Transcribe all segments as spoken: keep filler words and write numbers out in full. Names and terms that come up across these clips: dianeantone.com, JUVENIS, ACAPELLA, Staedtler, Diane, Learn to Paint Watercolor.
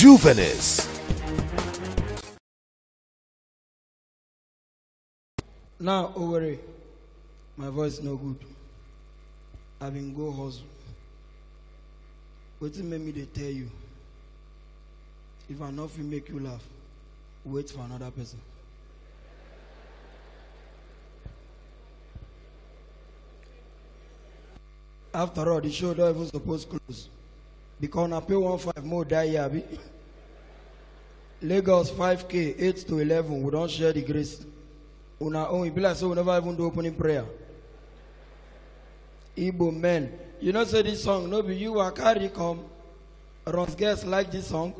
JUVENIS. Now, Owerri, my voice no good. I been go hustle. What made me they tell you? If I not make you laugh, wait for another person. After all, the show don't even supposed close. Because I pay one five more die yabi. Lagos five K, eight to eleven, we don't share the grace. On our own, it be like so we never even do opening prayer. Igbo men, you know say this song, no be you are carry come. Runs girls like this song.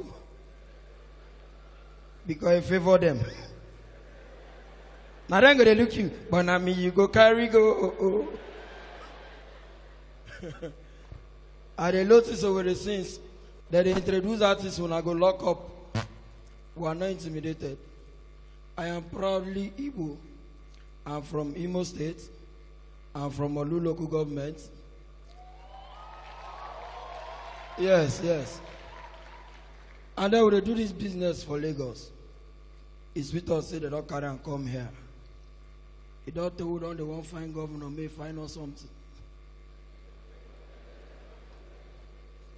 Because I favor them. Now then go they look you, but now me you go carry go. Oh, oh. I dey notice over the scenes that they introduce artists when I go lock up. We are not intimidated. I am proudly Igbo. I'm from Imo State. I'm from Olu local government. Yes, yes. And then we do this business for Lagos. It's with us say they don't carry and come here. They don't tell them they won't find governor, may find us something.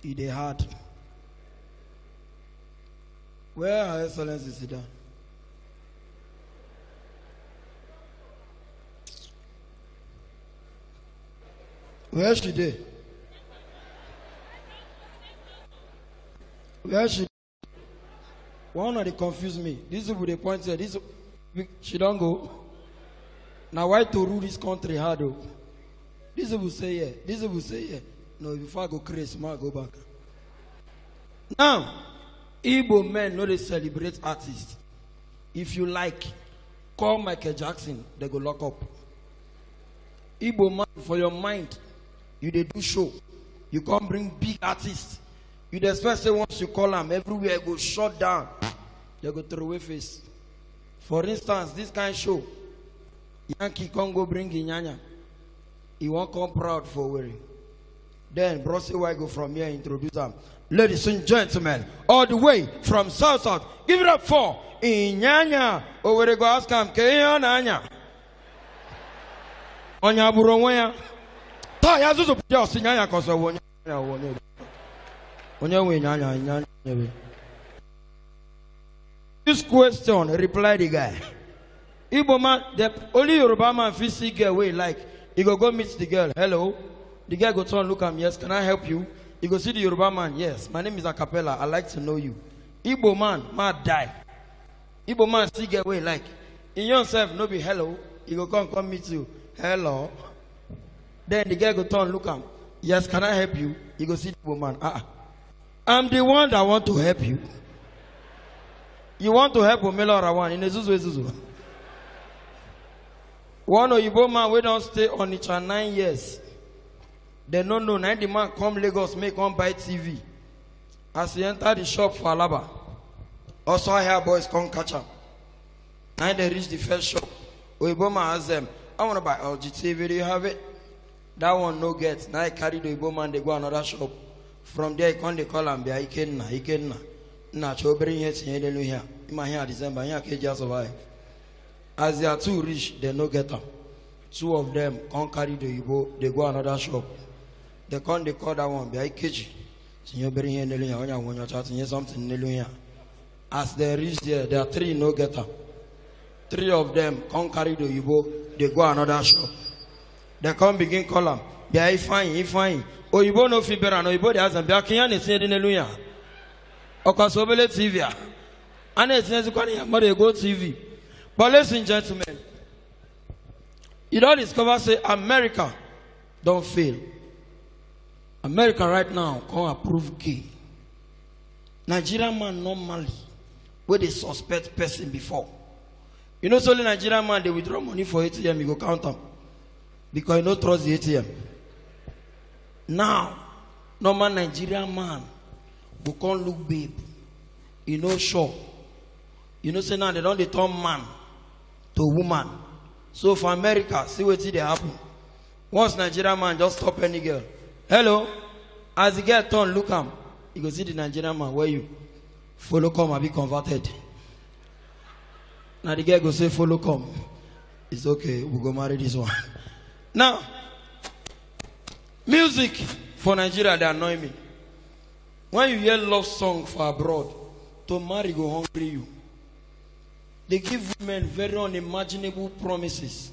It is hard. Where are Excellency sit down? Where she did? Where she? One of they confuse me. This is what they point here. This she don't go. Now why to rule this country hard though? This will say yeah. This will say yeah. No, before I go crazy, I go back. Now, Igbo men know they celebrate artists. If you like, call Michael Jackson, they go lock up. Igbo man, for your mind, you they do show. You can't bring big artists. You expect say once you call them, everywhere go shut down. They go throw away face. For instance, this kind of show, Yankee can't go bring Inyanya. He won't come proud for wearing. Then, Brosi Wai go from here introduce them. Ladies and gentlemen, all the way from South South, give it up for Inyanya. Oh, where they go ask him, Kenyanya. Onya Buronwaya. Taya Zuzu Puja Sinyanya Kosa Wonya Wonya Wonya Wonya. This question, reply the guy. Igbo man, the only Yoruba man fit see girl wey like, he go go meet the girl. Hello. The guy go turn, look at me, yes, can I help you? You go see the Yoruba man, yes, my name is Acapella, I'd like to know you. Igbo man, man die. Igbo man still get away like, in yourself, no be hello, you go come, come meet you, hello. Then the guy go turn, look at me, yes, can I help you? You go see the Igbo man, ah, I'm the one that want to help you. You want to help Omelo Rawan, in a zuzu, zuzu. One Igbo man, we don't stay on each other nine years. They don't know, now the man come Lagos, make one buy T V. As he enter the shop for Alaba, also hair boys come catch him. Now they reach the first shop. Oiboma asks them, I want to buy L G T V, do you have it? That one no get. Now he carry the Oiboma and they go another shop. From there, he come, they call him, he can't, he can't. Now, he bring it here, they know here. He might here December, he can't just survive. As they are too rich, they no get them. Two of them come carry the Oibo, they go another shop. They can't they call that one by K G. As they reach there, there are three no getter. Three of them can't carry the Oyibo, they go another shop. They can't begin call them. They are fine, he fine. Oyibo no fibera, no Oyibo they ask them, they are Kenyan, they say they neluya. Okasobele T V. And they say they go T V. But ladies and gentlemen, you don't discover say America don't fail. America right now can't approve gay. Nigerian man normally, where they suspect person before. You know, solely Nigerian man, they withdraw money for A T M, you go count them. Because you don't trust the A T M. Now, normal Nigerian man, go can't look babe. You know, sure. You know, say now they don't they turn man to woman. So for America, see what they happen. Once Nigerian man just stop any girl. Hello. As the girl turn, look him. You go see the Nigerian man, where you? Follow come and be converted. Now the girl go say, follow come. It's okay, we'll go marry this one. Now, music for Nigeria, they annoy me. When you hear love song for abroad, to marry go hungry you. They give women very unimaginable promises.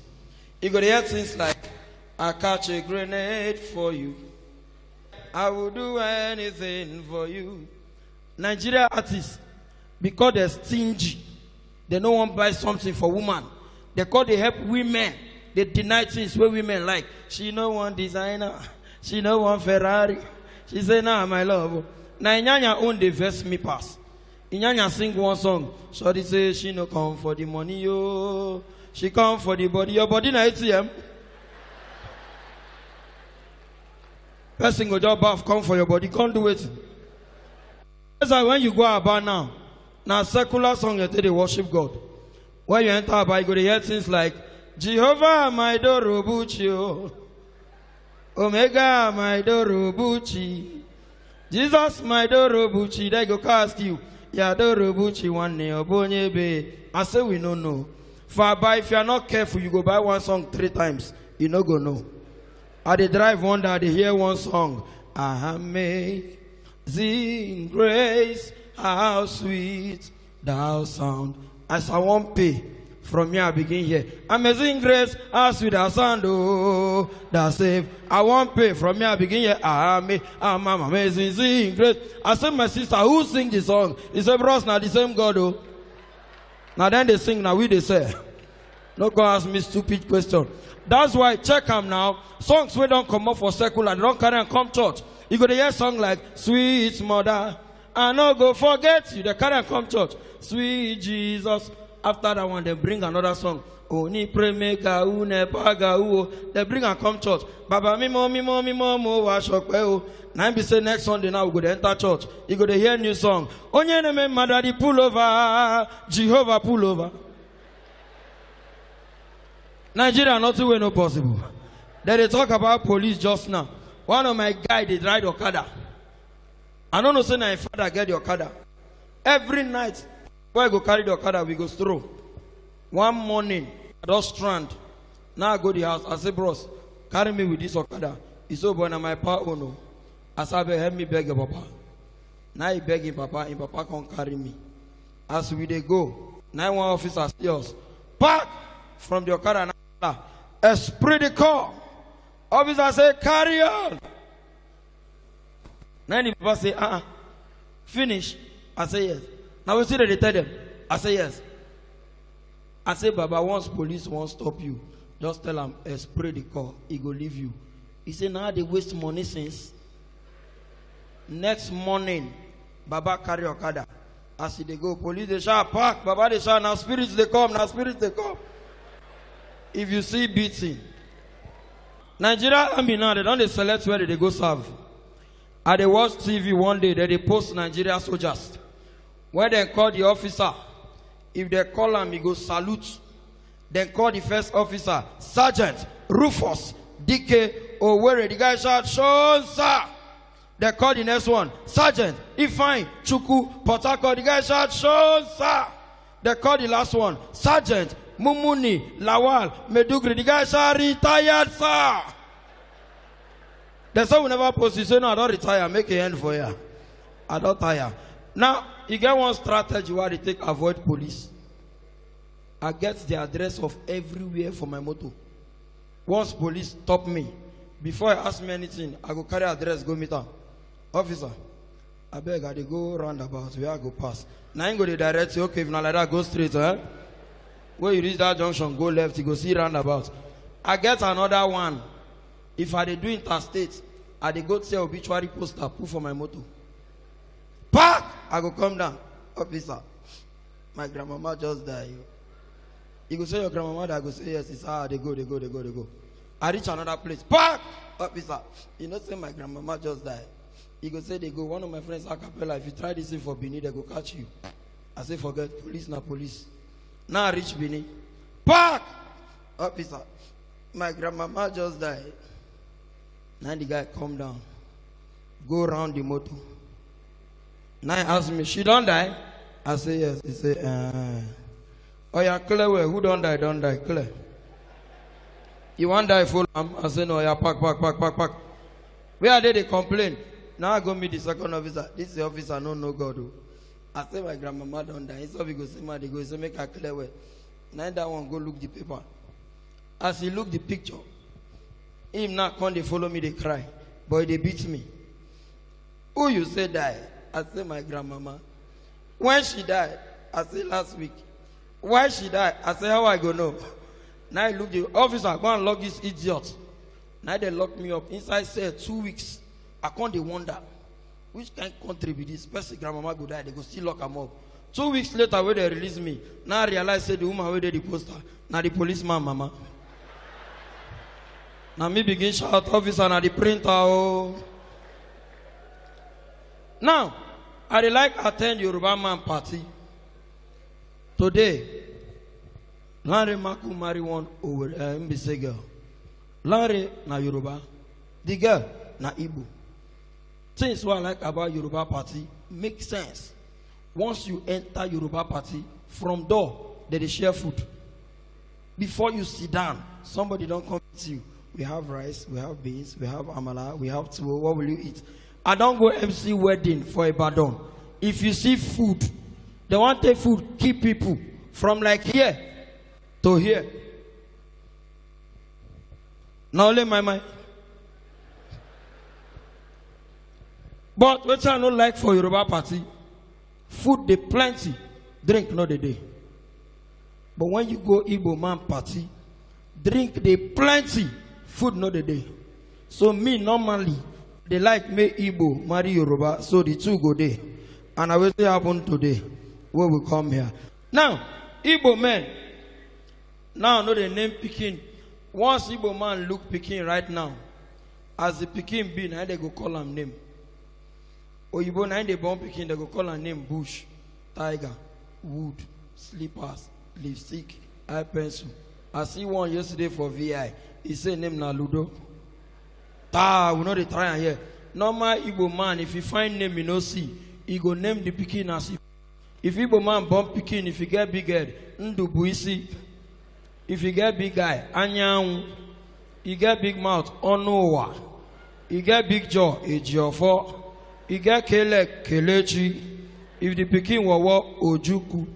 You go to hear things like, I catch a grenade for you. I will do anything for you. Nigeria artists, because they're stingy, they don't want to buy something for women. They call they help women. They deny things where women like. She no one designer. She no one Ferrari. She say, nah, my love. Now, Inyanya own the verse me pass. Inyanya sing one song. Shorty say, she no come for the money, yo. She come for the body. Your body na A T M. Person go job bath, come for your body. Can't do it. That's why when you go about now, now secular song they say they worship God. When you enter about, you go to hear things like, Jehovah my Dorobuchi, Omega my Dorobuchi, Jesus my Dorobuchi. They go ask you, Ya Dorobuchi one day Obonyebe. I say we no know. For by if you are not careful, you go buy one song three times, you no go know. I they drive one day, they hear one song. I amazing grace, how sweet thou sound. As I won't pay. From here I begin here. Amazing grace, how sweet thou sound, oh, thou save. I won't pay. From here I begin here. I'm, I'm, I'm amazing grace. I said my sister, who sing the song? He said, bros, now the same God, oh. Now then they sing, now we they say. Don't go ask me stupid question. That's why check them now. Songs we don't come up for secular, they don't carry and come church. You go to hear song like Sweet Mother, I no go forget you. They carry and come church. Sweet Jesus. After that one, they bring another song. Oni premeka unepaga uo. They bring and come church. Baba mi mommy mommy momo wa shokweo. Now be say next Sunday now we go to enter church. You go to hear new song. Onye ne me madadi pull over, Jehovah pull over. Nigeria, not way no possible. Then they talk about police just now. One of my guys, they ride Okada. I don't know, say, my father get the Okada. Every night, before I go carry the Okada, we go through. One morning, I just strand. Now I go to the house. I say, bros, carry me with this Okada. He said, boy, now my pa oh no. I said, help me beg your papa. Now he beg him papa, and papa can't carry me. As we they go, now one officer steals. Park from the Okada now. Esprit de corps. Officer say, carry on. Then the people say, uh-uh. Finish. I say, yes. Now we see that they tell them. I say, yes. I say, Baba, once police won't stop you, just tell them, esprit de corps. He go leave you. He say, now nah, they waste money since. Next morning, Baba carry Okada. As they go, police, they shall park. Baba, they shall. Now spirits, they come. Now spirits, they come. If you see beating, Nigeria army now they don't select where they go serve. I they watch T V one day that they post Nigeria soldiers. When they call the officer, if they call him, he go salute. Then call the first officer, Sergeant Rufus D K Owerri. The guy shout, "Show sir!" They call the next one, Sergeant Ifeanyi Chukwu Port Harcourt. The guy shout, "Show sir!" They call the last one, Sergeant Mumuni, Lawal, Medugri. The guy shall retire, sir. They say we never post it. So no, I don't retire. Make a end for you. I don't tire. Now, you get one strategy where they take avoid police. I get the address of everywhere for my motor. Once police stop me, before I ask me anything, I go carry address, go meet them. Officer, I beg I go roundabout, where I go pass. Now I go the direct, say, okay, if not like that, go straight, eh? When you reach that junction, go left, you go see roundabout. I get another one. If I do interstate, I go to say obituary poster, put for my motor. Park! I go come down. Officer, my grandmama just died. You go say your grandmama, I go say yes, it's ah, they go, they go, they go, they go. I reach another place. Park! Officer, you know say my grandmama just died. You go say they go, one of my friends, Acapella, if you try this thing for Benin, they go catch you. I say forget, police na police. Now I reach Benin. Park! Officer, my grandmama just died. Now the guy come down. Go round the motor. Now he asked me, she don't die? I said, yes. He said, uh, oh yeah, clear way. Who don't die, don't die, clear. You want die full arm? I said, no, yeah, pack, pack, pack, pack, pack. Where are they? They complain. Now I go meet the second officer. This is the officer, no, no God. I said, my grandmama don't die. He said, we go see my, they go, so make her clear way. Now that one go look the paper. As he look the picture, him now come, they follow me, they cry. Boy, they beat me. Who you say die? I say my grandmama. When she died, I say last week. Why she died? I say how I go know. Now I look the officer, go and lock this idiot. Now they lock me up. Inside cell two weeks. I can't they wonder. Which kind of country be this? Especially grandmama go die, they go still lock them up. Two weeks later when they release me, now I realize say the woman where they the poster. Now the policeman, mama. Now me begin shout, officer, now the printer. Oh. Now, I would like to attend Yoruba man party. Today, Larry Maku marry one over uh, M B C girl. Larry na Yoruba. The girl na Igbo. Things what I like about Yoruba party make sense. Once you enter Yoruba party, from door, they, they share food. Before you sit down, somebody don't come to you. We have rice, we have beans, we have amala, we have tuwo. What will you eat? I don't go M C wedding for Ibadan. If you see food, they want to take food, keep people from like here to here. Now only my mind. But which I don't like for Yoruba party, food they plenty, drink not a day. But when you go Igbo man party, drink they plenty, food not a day. So me normally, they like me Igbo, marry Yoruba, so the two go there. And I will say happen today, when we come here. Now, Igbo men, now know the name Pekin. Once Igbo man look Pekin right now, as the Pekin be, now they go call him name. Oyibo, now they born Pekin, they go call him name bush, tiger, wood, slippers, lipstick, eye pencil. I see one yesterday for V I. He said name na Ludo. Ah, we know they try here. Normal Igbo man, if you find name you no see, he go name the Pekin as if. If Igbo man born Pekin, if you get big head, Ndubuisi. If you get big eye, Anyanwu. You get big mouth, Onowa. You get big jaw, Ejiofo. You get Kele, Kelechi. If the Pekin wawa, Ojuku.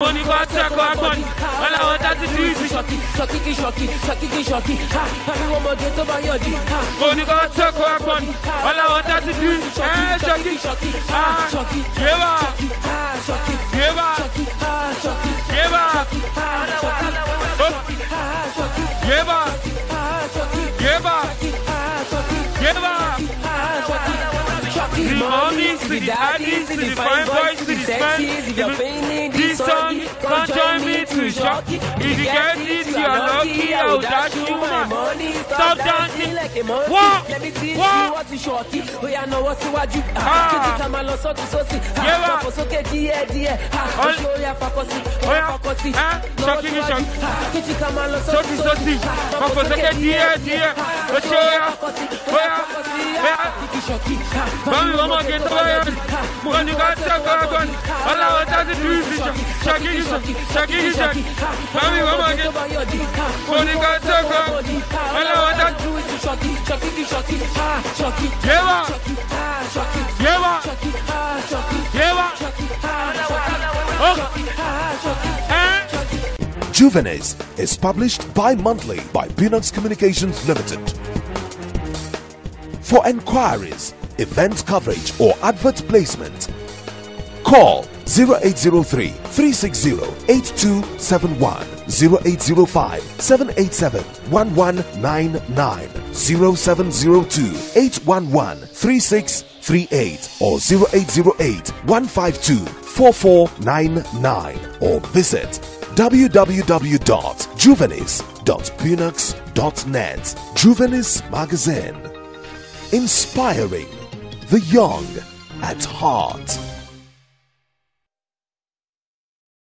Money for attack or money. All I want is to be shoki, shoki, shoki, shoki, shoki. Ha, everyone must get over your dick. Money for attack or money. All I want is to be shoki, shoki, ah, shoki, Jeva, ah, shoki, Jeva, ah, shoki, Jeva, ah, shoki, Jeva, ah, shoki, Jeva, ah, shoki, Jeva, ah, shoki. The mommies, the daddies, the fine boys, the sexist. If you're feeling this song, come join me to Shoki. If you get it, you are lucky. I will dash you my money. Stop dancing like a monkey. Let me teach you what is Shoki. We are not what you are. You are not what you JUVENIS is published bi-monthly by Pinox Communications Limited. For enquiries, event coverage or advert placement, call zero eight zero three, three six zero, eight two seven one, zero eight zero five, seven eight seven, one one nine nine, zero seven zero two, eight one one, three six three eight or zero eight zero eight, one five two, four four nine nine or visit w w w dot juvenis dot pinox dot net. JUVENIS Magazine, inspiring the young at heart.